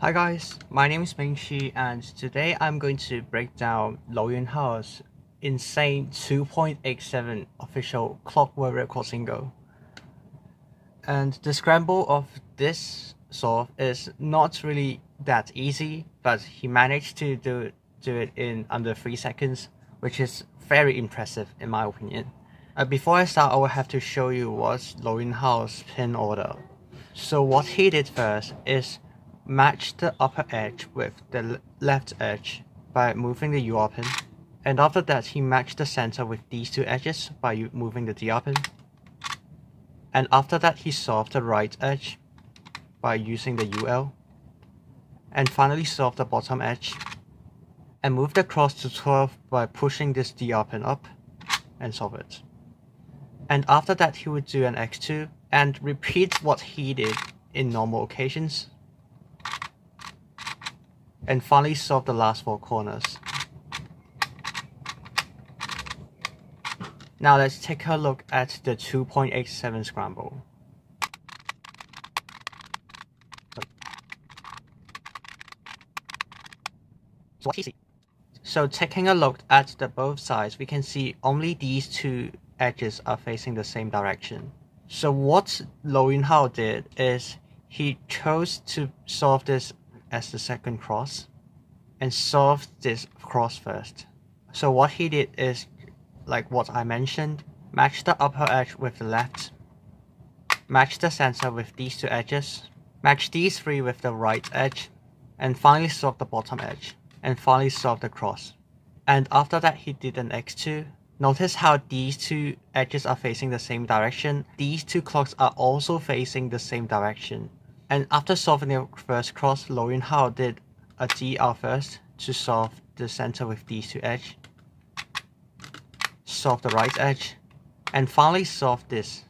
Hi guys, my name is Mingxi, and today I'm going to break down Lou Yunhao's insane 2.87 official Clockwork record single. And the scramble of this song is not really that easy, but he managed to do it in under 3 seconds, which is very impressive in my opinion. Before I start, I will have to show you what's Lou Yunhao's pin order. So what he did first is match the upper edge with the left edge by moving the UR pin, and after that he matched the center with these 2 edges by moving the DR pin, and after that he solved the right edge by using the UL, and finally solved the bottom edge and moved the cross to 12 by pushing this DR pin up and solve it. And after that he would do an X2 and repeat what he did in normal occasions, and finally solve the last 4 corners. Now let's take a look at the 2.87 scramble. So taking a look at the both sides, we can see only these 2 edges are facing the same direction. So what Lou Yunhao did is he chose to solve this as the second cross and solved this cross first. So what he did is, like what I mentioned, match the upper edge with the left, match the center with these 2 edges, match these 3 with the right edge, and finally solve the bottom edge, and finally solve the cross. And after that he did an X2. Notice how these 2 edges are facing the same direction, these 2 clocks are also facing the same direction. And after solving the first cross, Lou Yunhao did a DR first to solve the center with these 2 edges, solve the right edge, and finally solve this.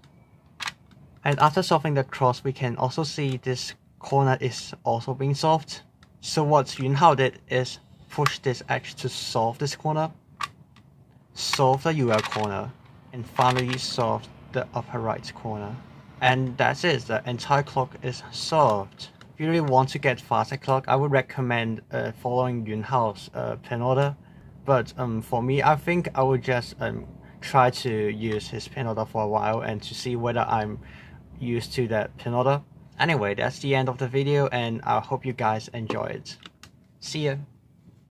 And after solving the cross, we can also see this corner is also being solved. So what Yunhao did is push this edge to solve this corner, solve the UL corner, and finally solve the upper right corner. And that's it, the entire clock is solved. If you really want to get faster clock, I would recommend following Yunhao's pin order. But for me, I think I would just try to use his pin order for a while and to see whether I'm used to that pin order. Anyway, that's the end of the video, and I hope you guys enjoy it. See ya!